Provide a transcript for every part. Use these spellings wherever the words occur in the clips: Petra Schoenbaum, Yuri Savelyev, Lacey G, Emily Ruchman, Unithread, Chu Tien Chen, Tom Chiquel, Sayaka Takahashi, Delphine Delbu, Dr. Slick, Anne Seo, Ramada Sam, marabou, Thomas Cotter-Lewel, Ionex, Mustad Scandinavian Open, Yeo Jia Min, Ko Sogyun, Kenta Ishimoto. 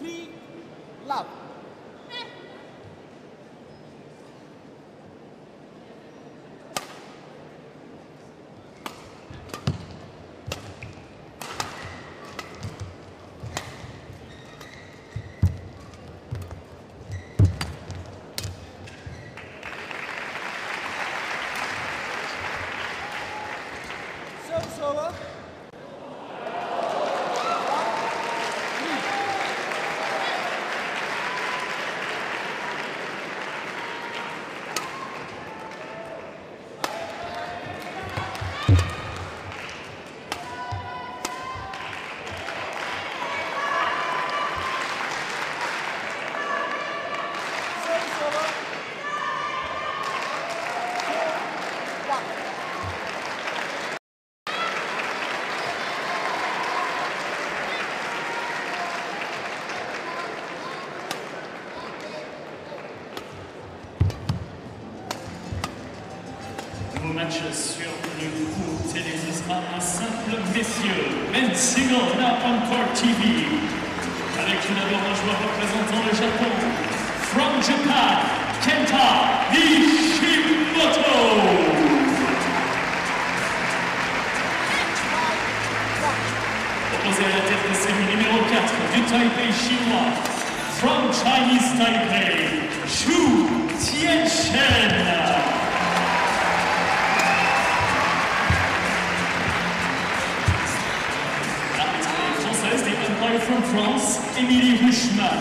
3 love. Sur le coup télévisé par un simple messieurs, même single n'a encore TV, avec tout d'abord un joueur représentant le Japon, from Japan, Kenta Ishimoto. Opposé à la tête de série numéro 4 du Taipei chinois, from Chinese Taipei, Chu Tien Chen. From France, Emily Ruchman.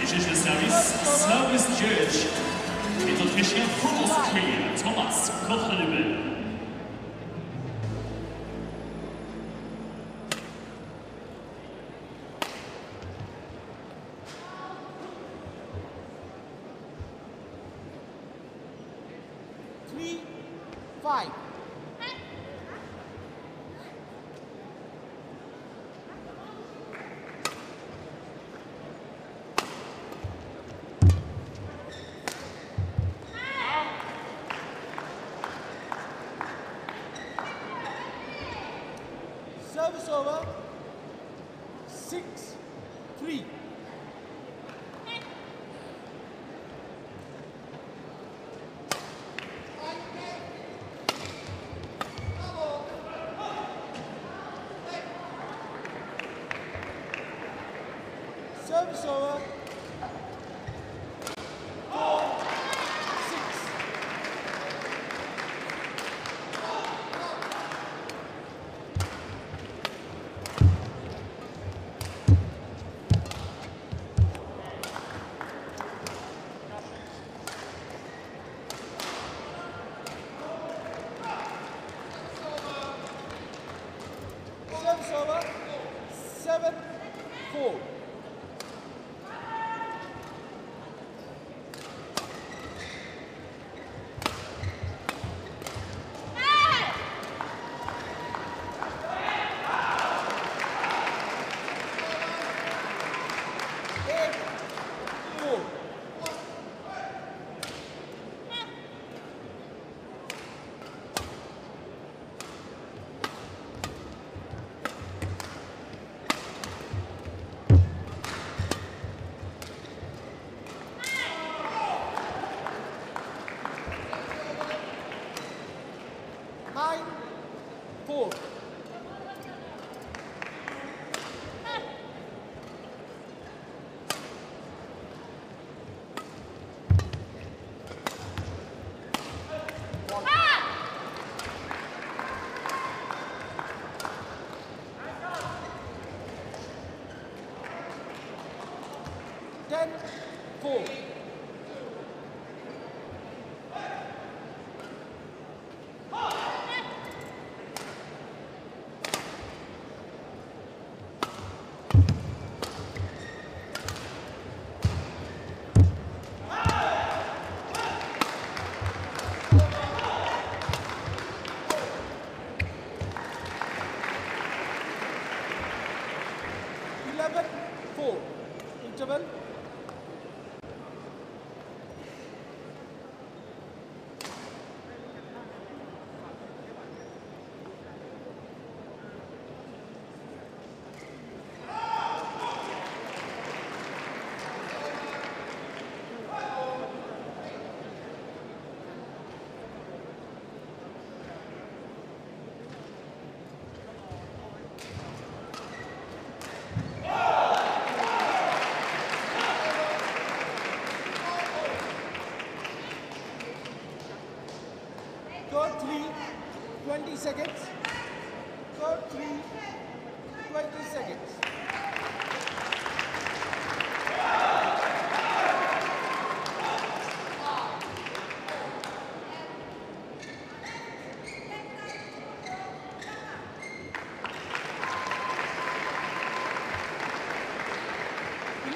Les juges de service, service judge, est autrichien Thomas Cotter-Lewel, Thomas Cotter-Lewel. Service over, 6-3. Service over.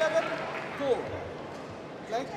11, pull. Plank.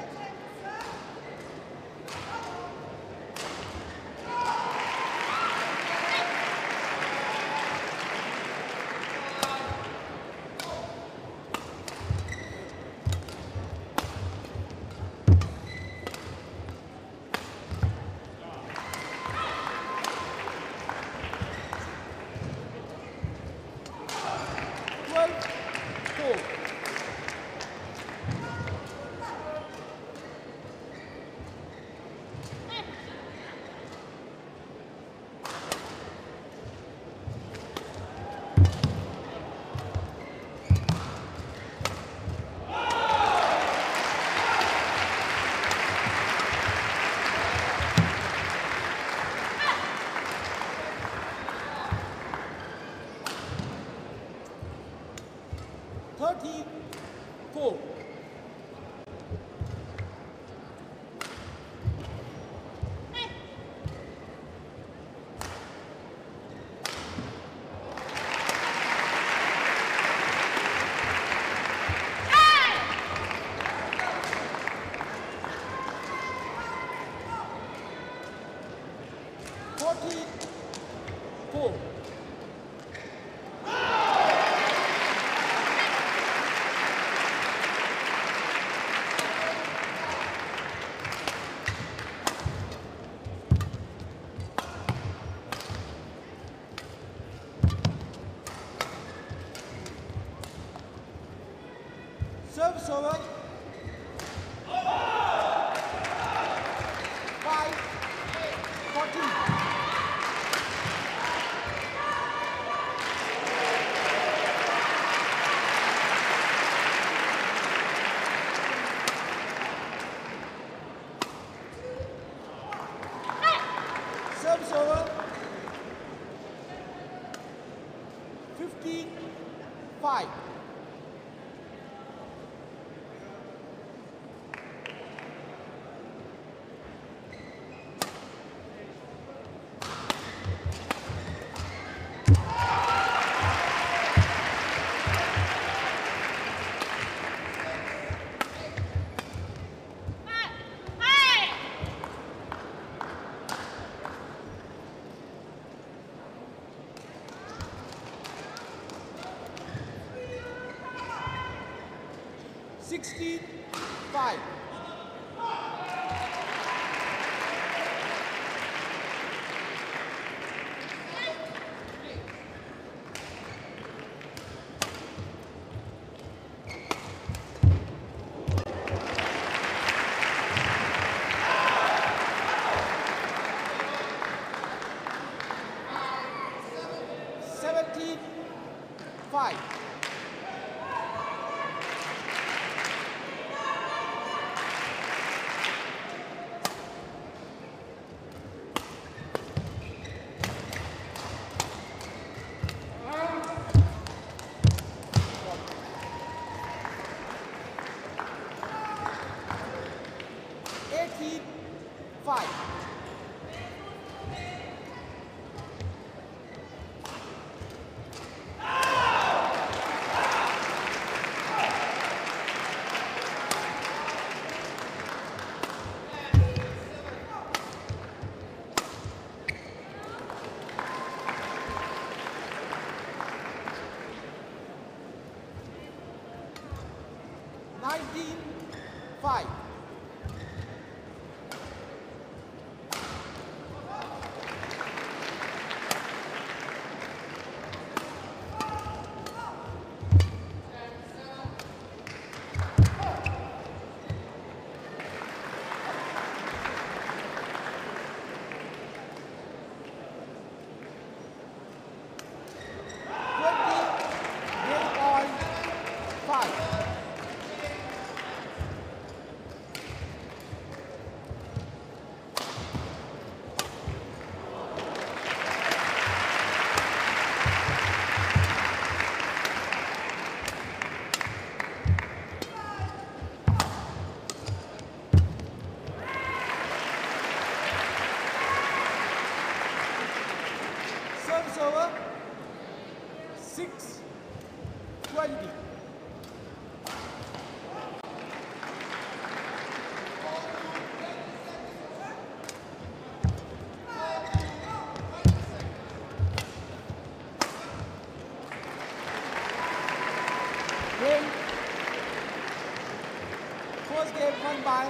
gave one by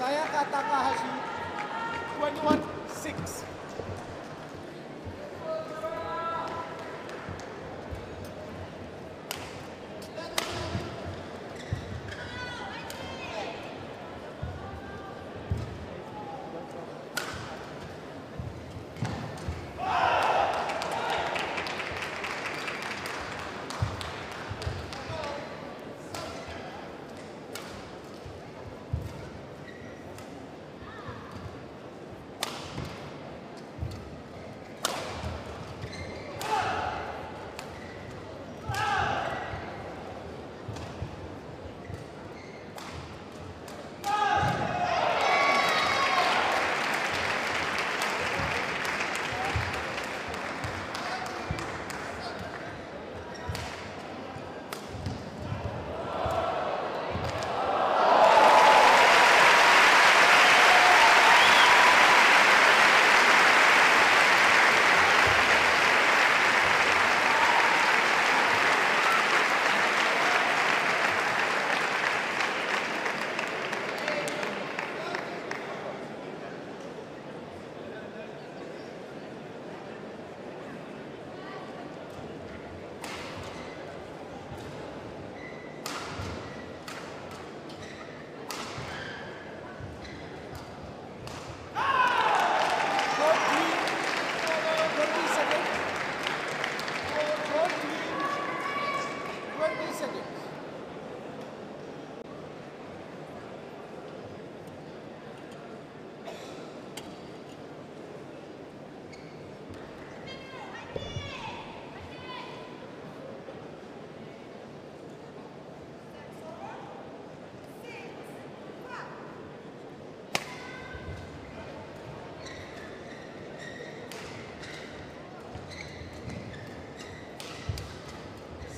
Sayaka Takahashi, 21-6.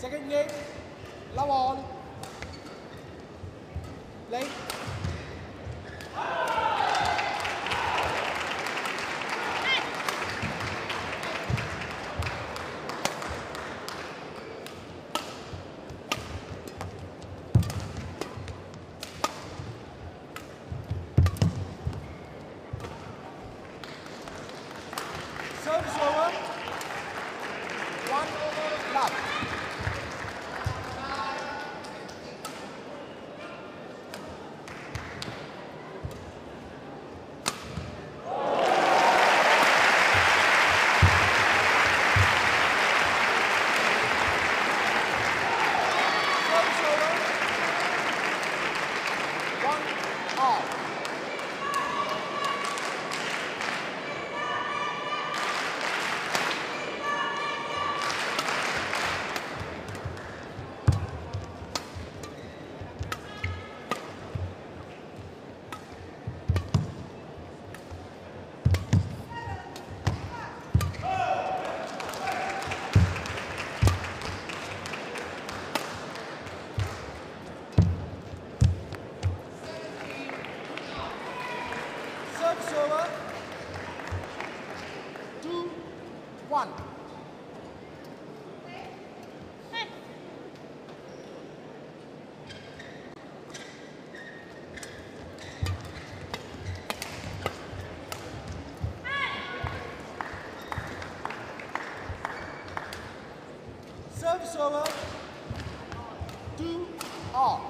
Second game, love all. Play. Over 2-all.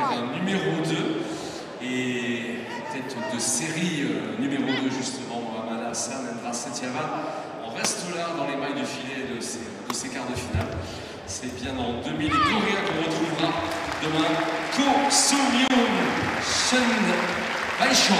faire un numéro 2 et peut-être de série numéro 2 justement, Ramada Sam, Petra Schoenbaum. On reste là dans les mailles de filet de ces quarts de finale. C'est bien en 2000 et coréen qu'on retrouvera demain Ko Sogyun, Baishon.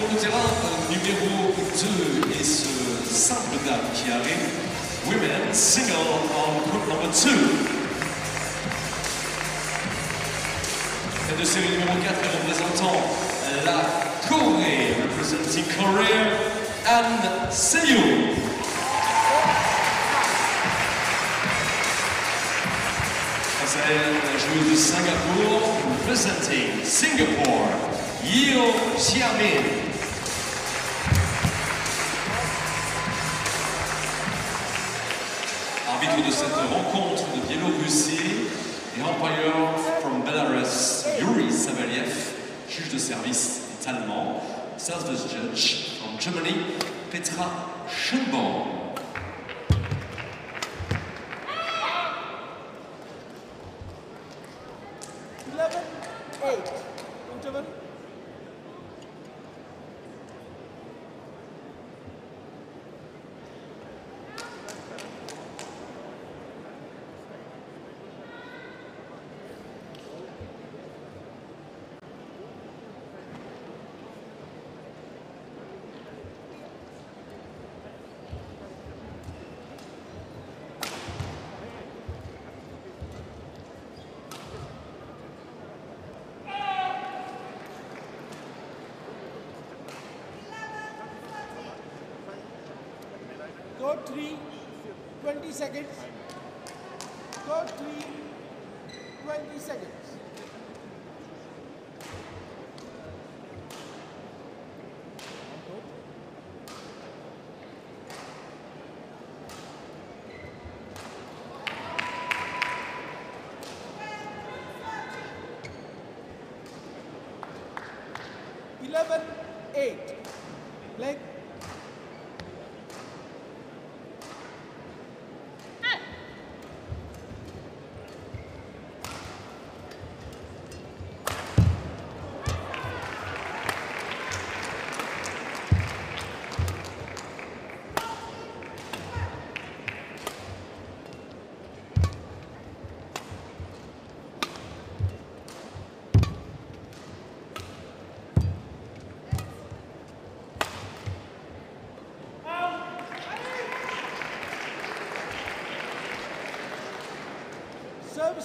Pour le terrain, numéro 2 et ce simple dame qui arrive, Women Single en group number 2. Et de série numéro 4 et représentant la Corée, representing Korea, Anne Seo. C'est joueuse de Singapour, representing Singapore, Yeo Jia Min. De cette rencontre de Biélorussie et umpire from Belarus, Yuri Savelyev, juge de service est allemand, service judge from Germany, Petra Schoenbaum. Go 3, 20 seconds. Go 3, 20 seconds.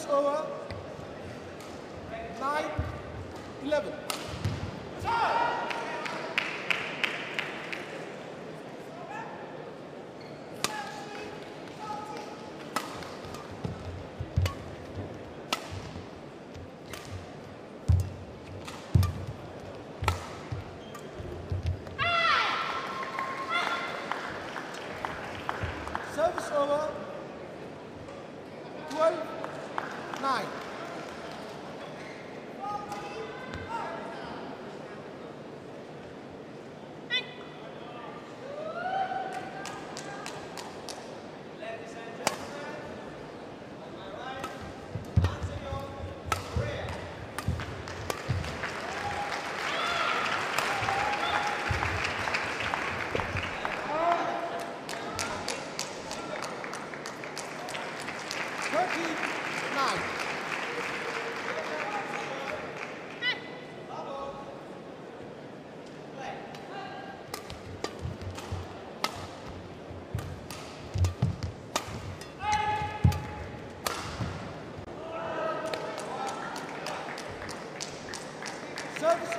It's over. 9, 11.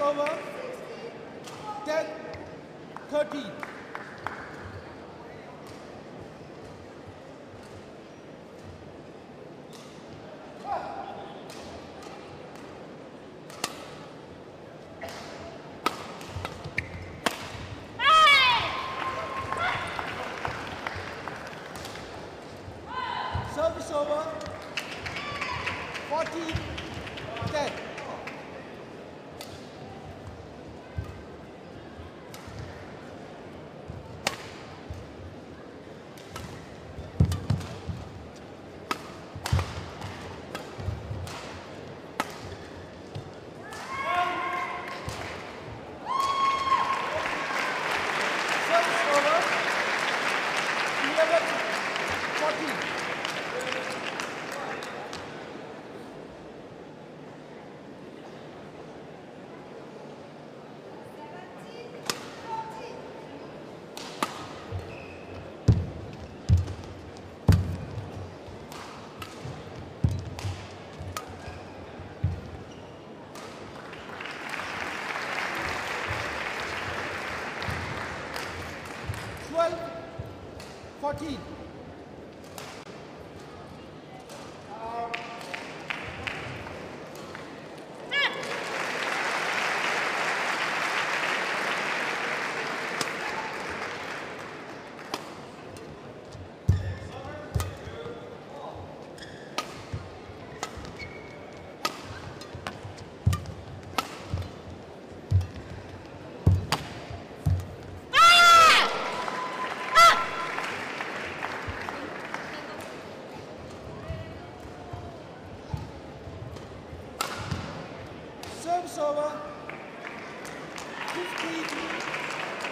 Over 10, 13. Service over 14, 10. Over 15,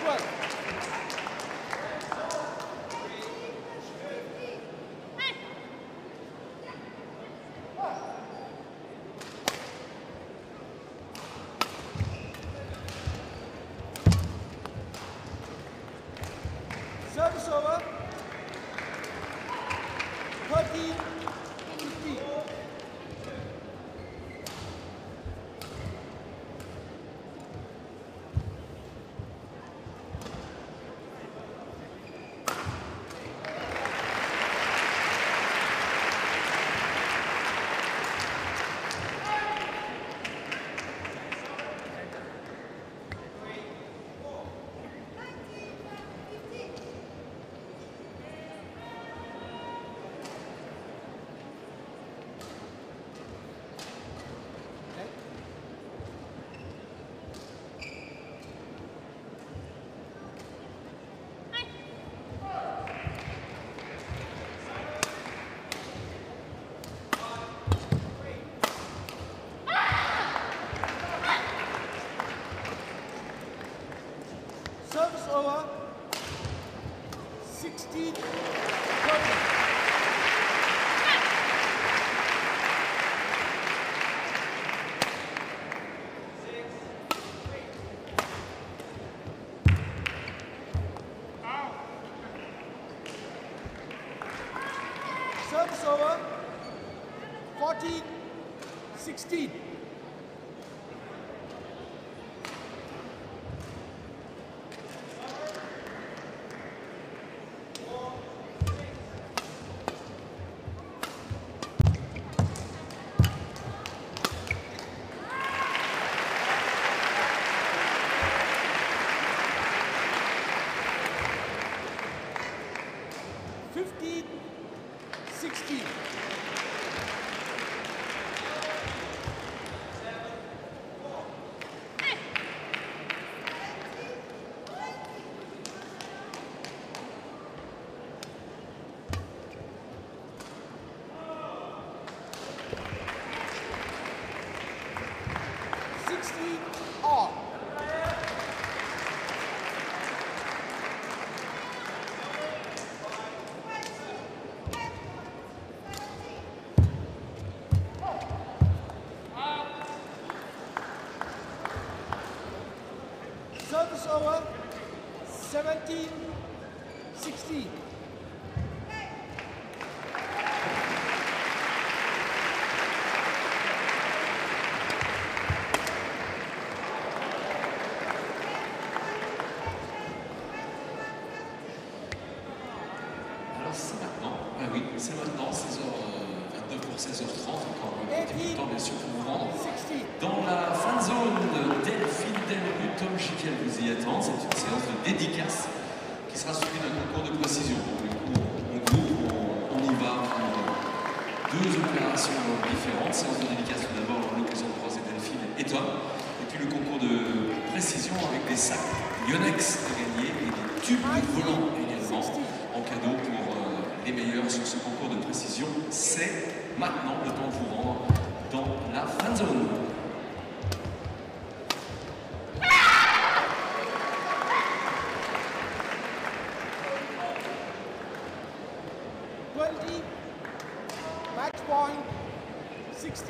12. Service over 13, 15. 16. Over 17-16. Alors c'est maintenant, ah oui, c'est maintenant 16h29 pour 16h30, encore un petit temps bien sûr pour vous rendre. Dans la fan zone Delphine Delbu, Tom Chiquel vous y attend. C'est une séance de dédicace qui sera suivie d'un concours de précision. On groupe, on y va pour deux opérations différentes. Séance de dédicace tout d'abord, en l'occasion de croiser Delphine et Tom. Et puis le concours de précision avec des sacs Ionex à gagner et des tubes volants également en cadeau pour les meilleurs sur ce concours de précision. C'est maintenant le temps de vous rendre dans la fan zone. Match point 16.